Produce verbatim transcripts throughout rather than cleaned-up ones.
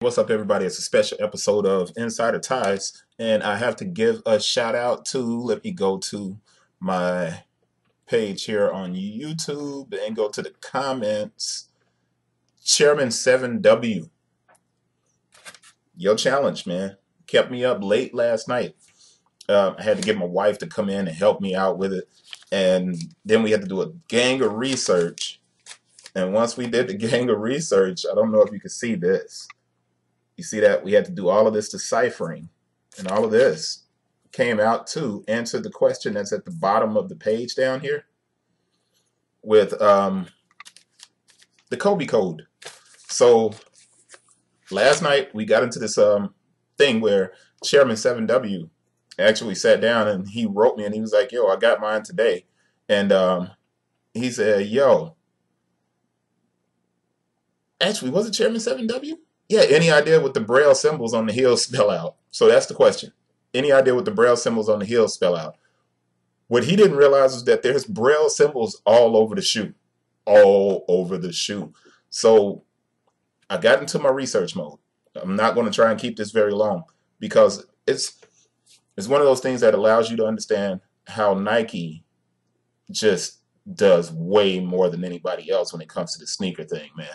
What's up, everybody? It's a special episode of Insider Ties, and I have to give a shout out to, let me go to my page here on YouTube and go to the comments. Chairman seven W, your challenge, man, kept me up late last night. Uh, I had to get my wife to come in and help me out with it, and then we had to do a gang of research. And once we did the gang of research, I don't know if you can see this. You see that we had to do all of this deciphering, and all of this came out to answer the question that's at the bottom of the page down here with um, the Kobe code. So last night we got into this um, thing where Chairman seven W actually sat down and he wrote me and he was like, yo, I got mine today. And um, he said, yo, actually, was it Chairman seven W? Yeah, any idea what the Braille symbols on the hill spell out? So that's the question. Any idea what the Braille symbols on the hill spell out? What he didn't realize is that there's Braille symbols all over the shoe. All over the shoe. So I got into my research mode. I'm not going to try and keep this very long because it's, it's one of those things that allows you to understand how Nike just does way more than anybody else when it comes to the sneaker thing, man.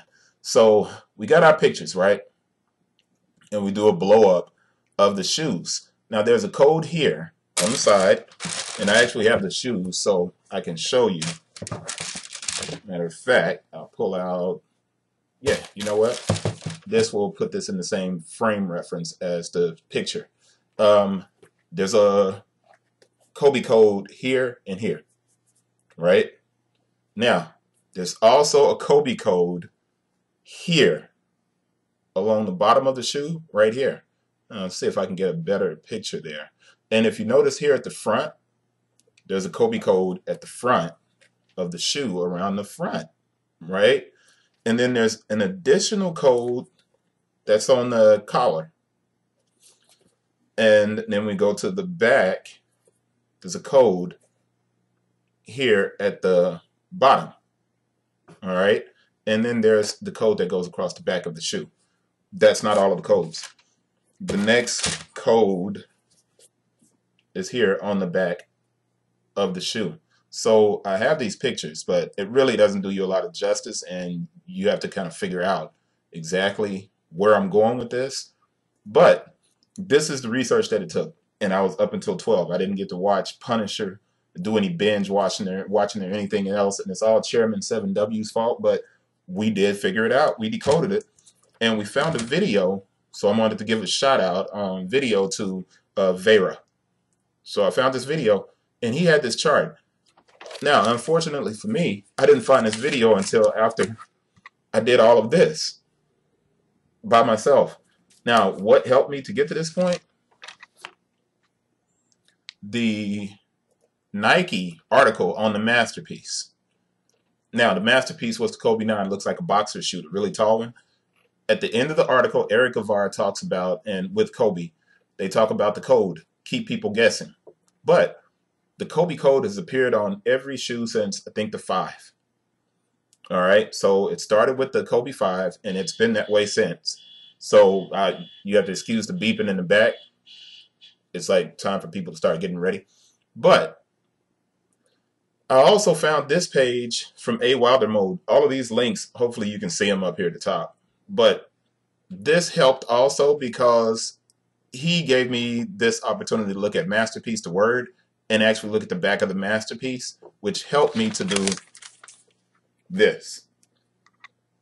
So we got our pictures, right? And we do a blow up of the shoes. Now there's a code here on the side, and I actually have the shoes so I can show you. Matter of fact, I'll pull out, yeah, you know what? This will put this in the same frame reference as the picture. Um, there's a Kobe code here and here, right? Now, there's also a Kobe code here along the bottom of the shoe right here. Uh, let's see if I can get a better picture there. And if you notice here at the front, there's a Kobe code at the front of the shoe around the front, right? And then there's an additional code that's on the collar. And then we go to the back. There's a code here at the bottom. All right. And then there's the code that goes across the back of the shoe. That's not all of the codes. The next code is here on the back of the shoe. So I have these pictures, but it really doesn't do you a lot of justice, and you have to kind of figure out exactly where I'm going with this. But this is the research that it took, and I was up until twelve. I didn't get to watch Punisher, do any binge watching or, watching or anything else, and it's all Chairman seven W's fault, but we did figure it out. We decoded it, and we found a video. So I wanted to give a shout out on um, video to uh, Veyra. So I found this video, and he had this chart. Now, unfortunately for me, I didn't find this video until after I did all of this by myself. Now, what helped me to get to this point? The Nike article on the masterpiece. Now, the masterpiece was the Kobe nine. Looks like a boxer shoe, a really tall one. At the end of the article, Eric Avar talks about, and with Kobe, they talk about the code. Keep people guessing. But the Kobe code has appeared on every shoe since, I think, the five. All right? So it started with the Kobe five, and it's been that way since. So uh, you have to excuse the beeping in the back. It's like time for people to start getting ready. But I also found this page from A Wilder Mode. All of these links, hopefully you can see them up here at the top. But this helped also because he gave me this opportunity to look at masterpiece to word and actually look at the back of the masterpiece, which helped me to do this.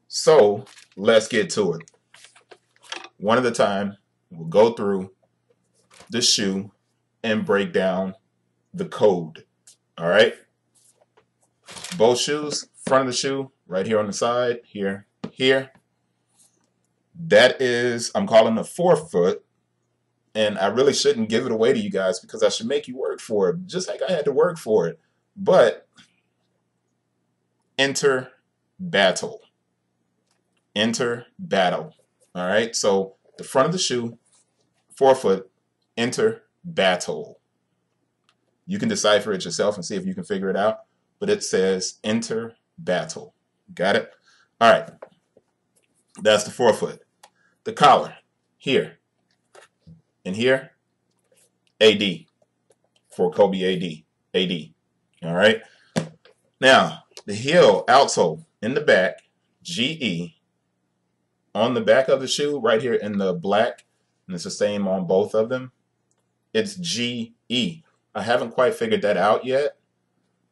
So let's get to it. One at a time, we'll go through the shoe and break down the code. All right. Both shoes, front of the shoe, right here on the side, here, here. That is, I'm calling the forefoot, and I really shouldn't give it away to you guys because I should make you work for it, just like I had to work for it. But enter battle. Enter battle. All right, so the front of the shoe, forefoot, enter battle. You can decipher it yourself and see if you can figure it out. But it says enter battle. Got it? All right. That's the forefoot. the collar here and here, A D for Kobe A D, A D. All right. Now the heel outsole in the back, G E on the back of the shoe right here in the black, and it's the same on both of them. It's G E. I haven't quite figured that out yet,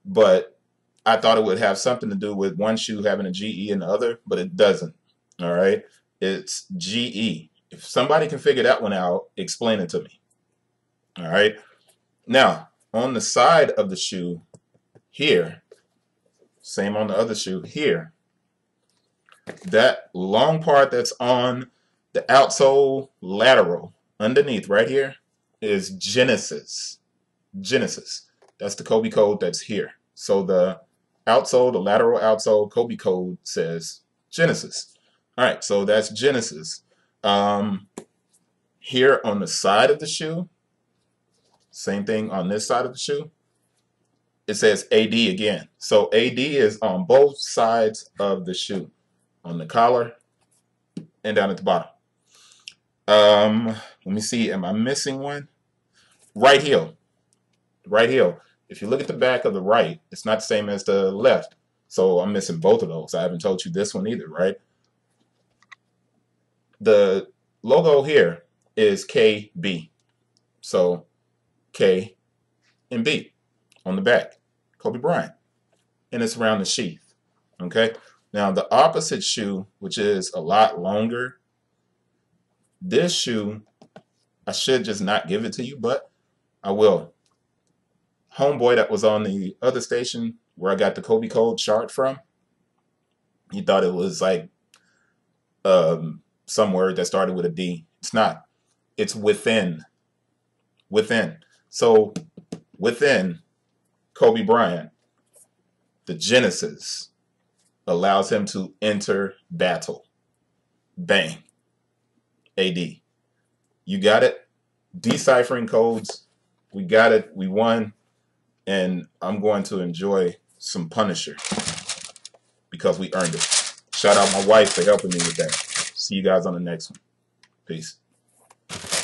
but I thought it would have something to do with one shoe having a G E and the other, but it doesn't. All right, it's G E. If somebody can figure that one out, explain it to me. All right. Now on the side of the shoe here, same on the other shoe here, that long part that's on the outsole lateral underneath right here is Genesis. Genesis. That's the Kobe code that's here. So the outsole, the lateral outsole Kobe code says Genesis. All right, so that's Genesis. Um, here on the side of the shoe, same thing on this side of the shoe, it says A D again. So A D is on both sides of the shoe, on the collar and down at the bottom. Um, let me see, am I missing one? Right heel. Right heel. If you look at the back of the right, it's not the same as the left. So I'm missing both of those. I haven't told you this one either, right? The logo here is K B. So K and B on the back. Kobe Bryant. And it's around the sheath. Okay? Now the opposite shoe, which is a lot longer, this shoe, I should just not give it to you, but I will. Homeboy that was on the other station where I got the Kobe Code chart from, he thought it was like um, some word that started with a D. It's not. It's within. Within. So within Kobe Bryant, the Genesis allows him to enter battle. Bang. A D. You got it? Deciphering codes. We got it. We won. And I'm going to enjoy some Punisher because we earned it. Shout out my wife for helping me with that. See you guys on the next one. Peace.